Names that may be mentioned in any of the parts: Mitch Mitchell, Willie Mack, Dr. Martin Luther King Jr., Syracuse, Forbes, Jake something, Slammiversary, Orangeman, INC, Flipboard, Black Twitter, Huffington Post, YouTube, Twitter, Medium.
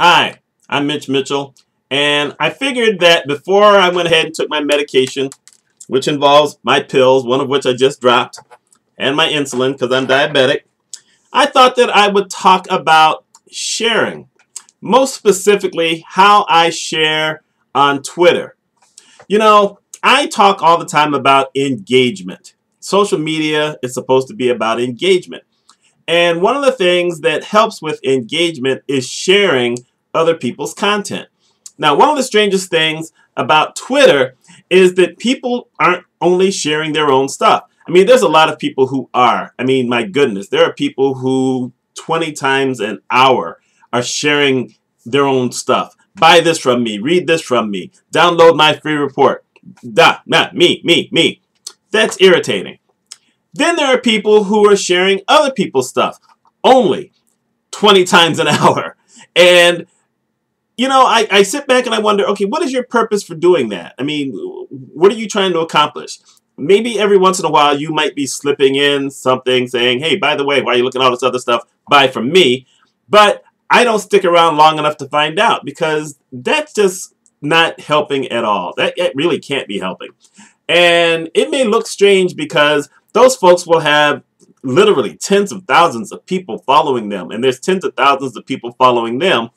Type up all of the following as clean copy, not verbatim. Hi, I'm Mitch Mitchell, and I figured that before I went ahead and took my medication, which involves my pills, one of which I just dropped, and my insulin because I'm diabetic, I thought that I would talk about sharing, most specifically how I share on Twitter. You know, I talk all the time about engagement. Social media is supposed to be about engagement. And one of the things that helps with engagement is sharing other people's content. Now, one of the strangest things about Twitter is that people aren't only sharing their own stuff. I mean, there's a lot of people who are. I mean, my goodness, there are people who 20 times an hour are sharing their own stuff. Buy this from me, read this from me, download my free report. Da, not me, me, me. That's irritating. Then there are people who are sharing other people's stuff only 20 times an hour. And, you know, I sit back and I wonder, okay, what is your purpose for doing that? I mean, what are you trying to accomplish? Maybe every once in a while you might be slipping in something saying, hey, by the way, why are you looking at all this other stuff? Buy from me. But I don't stick around long enough to find out because that's just not helping at all. That really can't be helping. And it may look strange because those folks will have literally tens of thousands of people following them, and there's tens of thousands of people following them,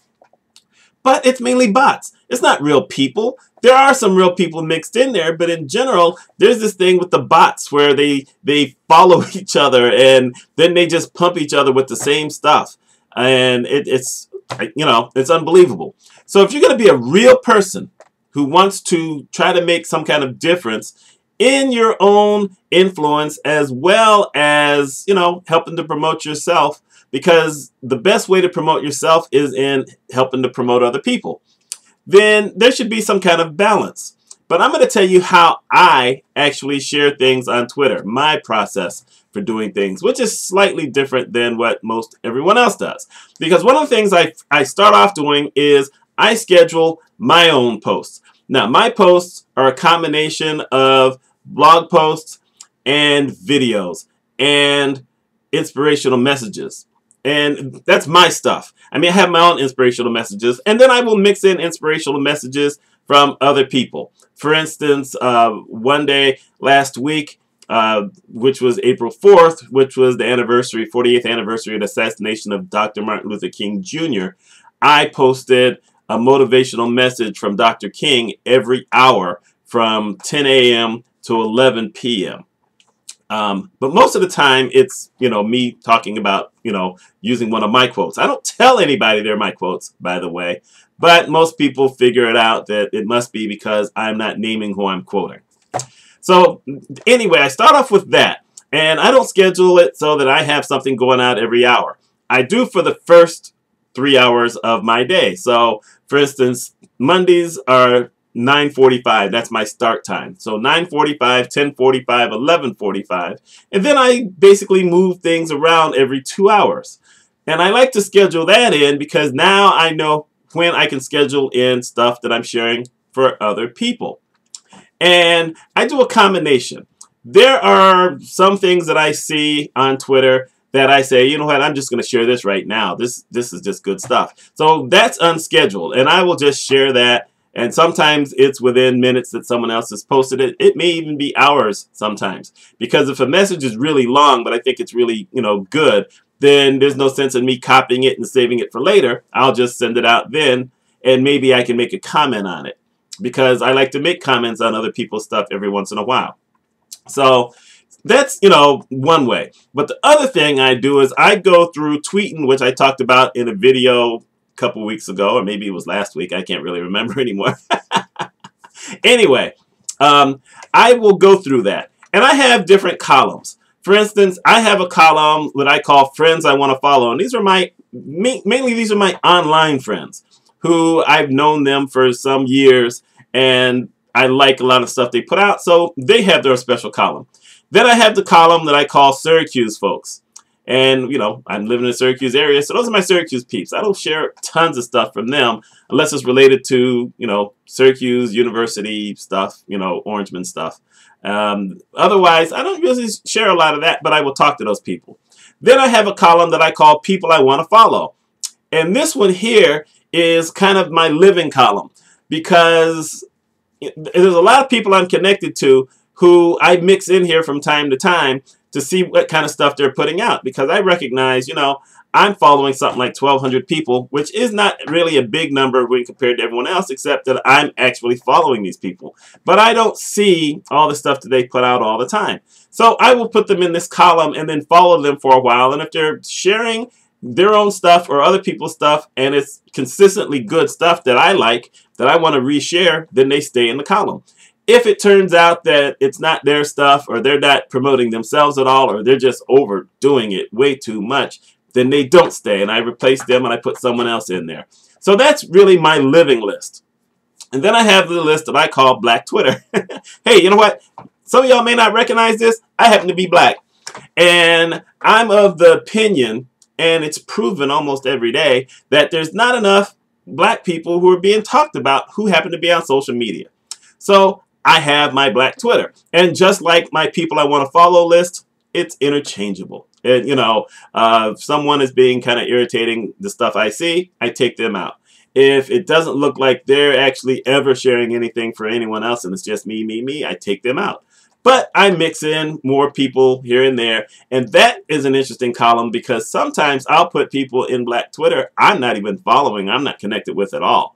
but it's mainly bots. It's not real people. There are some real people mixed in there, but in general, there's this thing with the bots where they follow each other, and then they just pump each other with the same stuff. And it's, you know, it's unbelievable. So if you're going to be a real person who wants to try to make some kind of difference in your own influence as well as, you know, helping to promote yourself, because the best way to promote yourself is in helping to promote other people, then there should be some kind of balance. But I'm going to tell you how I actually share things on Twitter, my process for doing things, which is slightly different than what most everyone else does. Because one of the things I start off doing is I schedule my own posts. Now, my posts are a combination of blog posts and videos and inspirational messages. And that's my stuff. I mean, I have my own inspirational messages, and then I will mix in inspirational messages from other people. For instance, one day last week, which was April 4th, which was the anniversary, 48th anniversary of the assassination of Dr. Martin Luther King Jr., I posted a motivational message from Dr. King every hour from 10 a.m. to 11 p.m. But most of the time, it's, you know, me talking about, you know, using one of my quotes. I don't tell anybody they're my quotes, by the way, but most people figure it out that it must be because I'm not naming who I'm quoting. So anyway, I start off with that, and I don't schedule it so that I have something going out every hour. I do for the first 3 hours of my day. So, for instance, Mondays are 9:45. That's my start time. So 9:45, 10:45, 11:45. And then I basically move things around every 2 hours. And I like to schedule that in because now I know when I can schedule in stuff that I'm sharing for other people. And I do a combination. There are some things that I see on Twitter that I say, you know what, I'm just going to share this right now. This is just good stuff. So that's unscheduled, and I will just share that. And sometimes it's within minutes that someone else has posted it. It may even be hours sometimes, because if a message is really long, but I think it's really, you know, good, then there's no sense in me copying it and saving it for later. I'll just send it out then, and maybe I can make a comment on it, because I like to make comments on other people's stuff every once in a while. So that's, you know, one way. But the other thing I do is I go through tweeting, which I talked about in a video couple weeks ago, or maybe it was last week. I can't really remember anymore. Anyway, I will go through that. And I have different columns. For instance, I have a column that I call Friends I Want to Follow. And these are my, mainly these are my online friends who I've known them for some years, and I like a lot of stuff they put out. So they have their special column. Then I have the column that I call Syracuse folks. And, you know, I'm living in the Syracuse area, so those are my Syracuse peeps. I don't share tons of stuff from them unless it's related to, you know, Syracuse University stuff, you know, Orangeman stuff. Otherwise, I don't usually share a lot of that, but I will talk to those people. Then I have a column that I call People I Want to Follow. And this one here is kind of my living column, because there's a lot of people I'm connected to who I mix in here from time to time to see what kind of stuff they're putting out, because I recognize, you know, I'm following something like 1,200 people, which is not really a big number when compared to everyone else, except that I'm actually following these people. But I don't see all the stuff that they put out all the time. So I will put them in this column and then follow them for a while. And if they're sharing their own stuff or other people's stuff, and it's consistently good stuff that I like, that I want to reshare, then they stay in the column. If it turns out that it's not their stuff, or they're not promoting themselves at all, or they're just overdoing it way too much, then they don't stay, and I replace them and I put someone else in there. So that's really my living list. And then I have the list that I call Black Twitter. Hey, you know what? Some of y'all may not recognize this. I happen to be black. And I'm of the opinion, and it's proven almost every day, that there's not enough black people who are being talked about who happen to be on social media. So I have my Black Twitter. And just like my people I want to follow list, it's interchangeable. And, you know, if someone is being kind of irritating the stuff I see, I take them out. If it doesn't look like they're actually ever sharing anything for anyone else and it's just me, I take them out. But I mix in more people here and there. And that is an interesting column, because sometimes I'll put people in Black Twitter I'm not even following, I'm not connected with at all,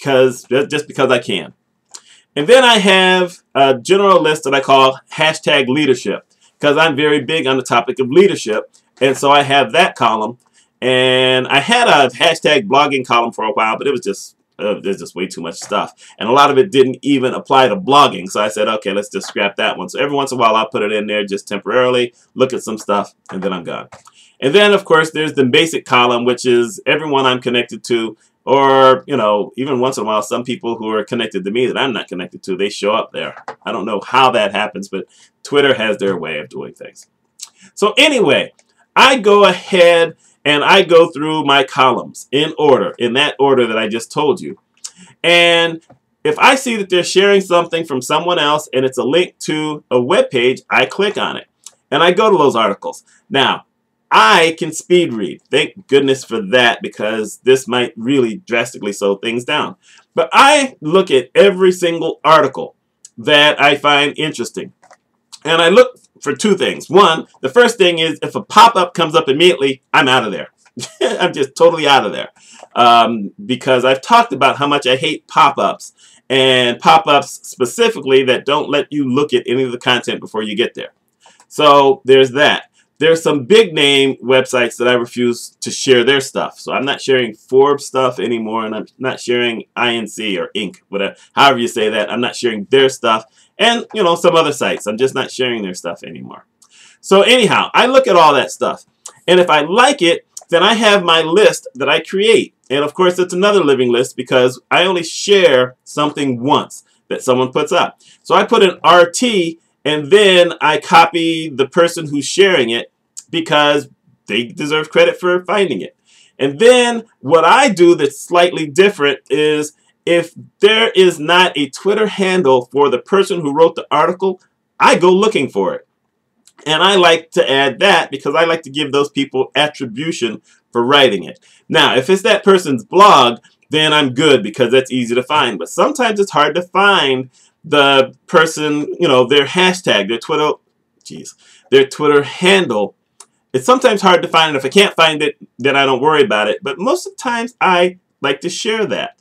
just because I can. And then I have a general list that I call hashtag leadership, because I'm very big on the topic of leadership. And so I have that column. And I had a hashtag blogging column for a while, but it was just, there's just way too much stuff. And a lot of it didn't even apply to blogging. So I said, okay, let's just scrap that one. So every once in a while, I'll put it in there just temporarily, look at some stuff, and then I'm gone. And then, of course, there's the basic column, which is everyone I'm connected to, or, you know, even once in a while, some people who are connected to me that I'm not connected to, they show up there. I don't know how that happens, but Twitter has their way of doing things. So anyway, I go ahead and I go through my columns in order, in that order that I just told you. And if I see that they're sharing something from someone else and it's a link to a web page, I click on it and I go to those articles. Now, I can speed read. Thank goodness for that, because this might really drastically slow things down. But I look at every single article that I find interesting. And I look for two things. One, the first thing is if a pop-up comes up immediately, I'm out of there. I'm just totally out of there. Because I've talked about how much I hate pop-ups, and pop-ups specifically that don't let you look at any of the content before you get there. So there's that. There's some big name websites that I refuse to share their stuff. So I'm not sharing Forbes stuff anymore, and I'm not sharing INC or INC, whatever, however you say that. I'm not sharing their stuff, and, you know, some other sites. I'm just not sharing their stuff anymore. So anyhow, I look at all that stuff, and if I like it, then I have my list that I create. And of course, it's another living list, because I only share something once that someone puts up. So I put an RT, and then I copy the person who's sharing it, because they deserve credit for finding it. And then what I do that's slightly different is if there is not a Twitter handle for the person who wrote the article, I go looking for it. And I like to add that, because I like to give those people attribution for writing it. Now, if it's that person's blog, then I'm good, because that's easy to find. But sometimes it's hard to find the person, you know, their hashtag, their Twitter, their Twitter handle. It's sometimes hard to find, and if I can't find it, then I don't worry about it. But most of the times, I like to share that,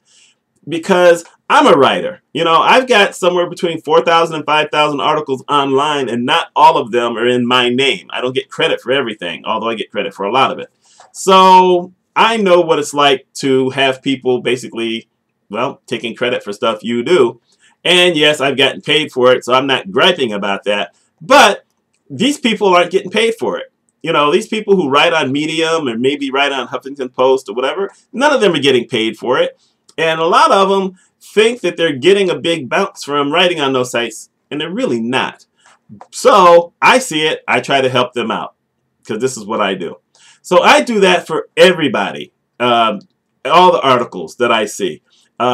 because I'm a writer. You know, I've got somewhere between 4,000 and 5,000 articles online, and not all of them are in my name. I don't get credit for everything, although I get credit for a lot of it. So I know what it's like to have people basically, well, taking credit for stuff you do. And yes, I've gotten paid for it, so I'm not griping about that. But these people aren't getting paid for it. You know, these people who write on Medium or maybe write on Huffington Post or whatever, none of them are getting paid for it. And a lot of them think that they're getting a big bounce from writing on those sites, and they're really not. So I see it. I try to help them out, because this is what I do. So I do that for everybody, all the articles that I see.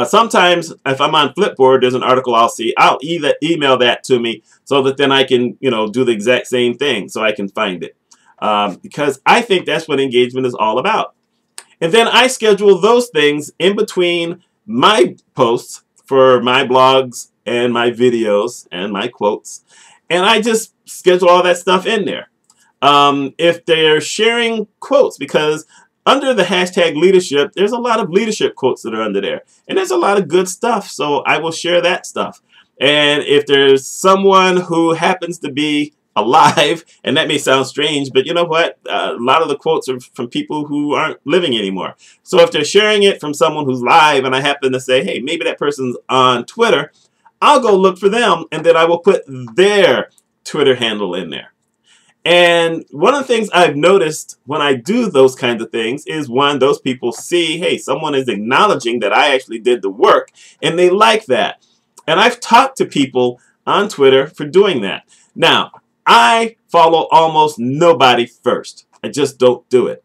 Sometimes if I'm on Flipboard, there's an article I'll see. I'll either email that to me so that then I can, you know, do the exact same thing so I can find it. Because I think that's what engagement is all about. And then I schedule those things in between my posts for my blogs and my videos and my quotes. And I just schedule all that stuff in there. If they're sharing quotes, because under the hashtag leadership, there's a lot of leadership quotes that are under there. And there's a lot of good stuff, so I will share that stuff. And if there's someone who happens to be alive, and that may sound strange, but you know what? A lot of the quotes are from people who aren't living anymore. So if they're sharing it from someone who's live and I happen to say, hey, maybe that person's on Twitter, I'll go look for them and then I will put their Twitter handle in there. And one of the things I've noticed when I do those kinds of things is, one, those people see, hey, someone is acknowledging that I actually did the work, and they like that. And I've talked to people on Twitter for doing that. Now, I follow almost nobody first. I just don't do it.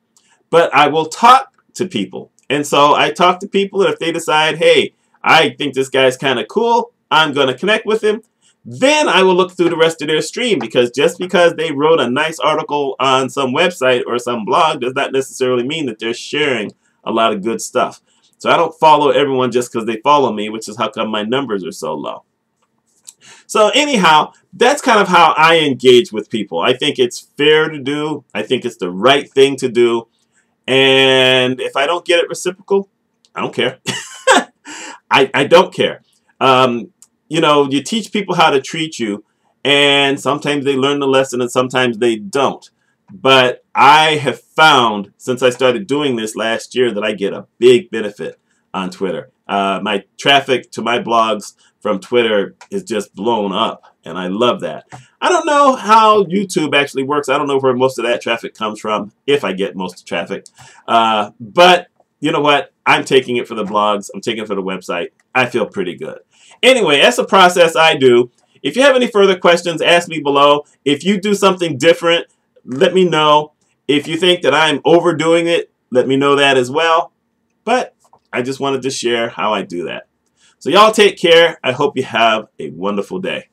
But I will talk to people. And so I talk to people, and if they decide, hey, I think this guy's kind of cool, I'm going to connect with him, then I will look through the rest of their stream, because just because they wrote a nice article on some website or some blog does not necessarily mean that they're sharing a lot of good stuff. So I don't follow everyone just because they follow me, which is how come my numbers are so low. So anyhow, that's kind of how I engage with people. I think it's fair to do. I think it's the right thing to do. And if I don't get it reciprocal, I don't care. I don't care. You know, you teach people how to treat you, and sometimes they learn the lesson and sometimes they don't. But I have found, since I started doing this last year, that I get a big benefit on Twitter. My traffic to my blogs from Twitter is just blown up, and I love that. I don't know how YouTube actually works. I don't know where most of that traffic comes from, if I get most of the traffic. But you know what? I'm taking it for the blogs. I'm taking it for the website. I feel pretty good. Anyway, that's the process I do. If you have any further questions, ask me below. If you do something different, let me know. If you think that I'm overdoing it, let me know that as well. But I just wanted to share how I do that. So y'all take care. I hope you have a wonderful day.